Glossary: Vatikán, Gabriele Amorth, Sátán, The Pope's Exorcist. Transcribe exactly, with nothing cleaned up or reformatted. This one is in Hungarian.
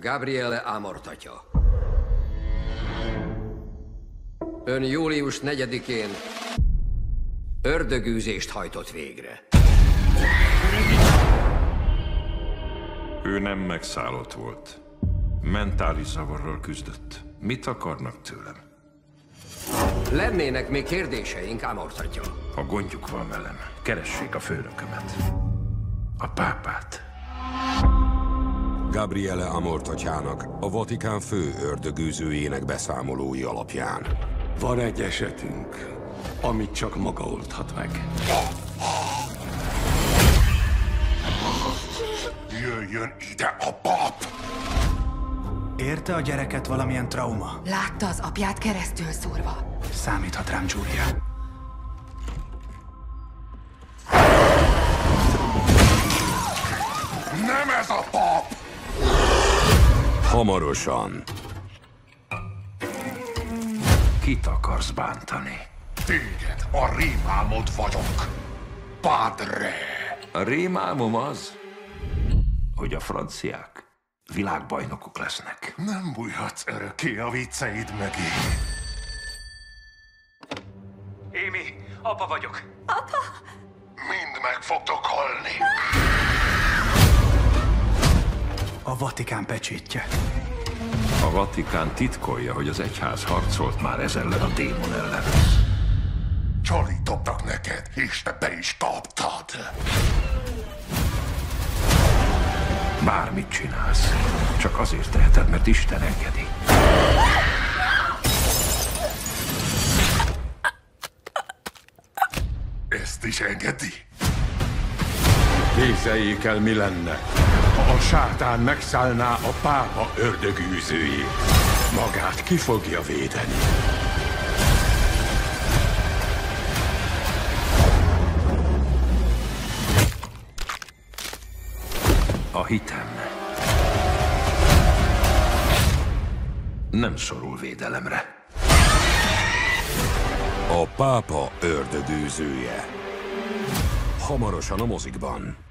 Gabriele Amorth atya. Ön július negyedikén ördögűzést hajtott végre. Ő nem megszállott volt. Mentális zavarral küzdött. Mit akarnak tőlem? Lennének még kérdéseink, Amorth atya. Ha gondjuk van velem, keressék a főnökömet. A pápát. Gabriele Amorth atyának a Vatikán fő ördögűzőjének beszámolói alapján. Van egy esetünk, amit csak maga oldhat meg. Jöjjön ide a pap! Érte a gyereket valamilyen trauma? Látta az apját keresztül szúrva. Számíthat rám, Giulia. Nem ez a pap! Hamarosan. Kit akarsz bántani? Téged, a rémálmod vagyok. Padre! A rémálmom az, hogy a franciák világbajnokok lesznek. Nem bújhatsz örökké a vicceid mögé. Émi, apa vagyok. Apa? Mind meg fogtok halni. A Vatikán pecsétje. A Vatikán titkolja, hogy az egyház harcolt már ez ellen a démon ellen. Csalítottak neked, és te be is kaptad. Bármit csinálsz, csak azért teheted, mert Isten engedi. Ezt is engedi? Képzeljék el, mi lenne, ha a sátán megszállná a pápa ördögűzőjét. Magát ki fogja védeni? A hitem nem szorul védelemre. A pápa ördögűzője. Hamarosan a mozikban.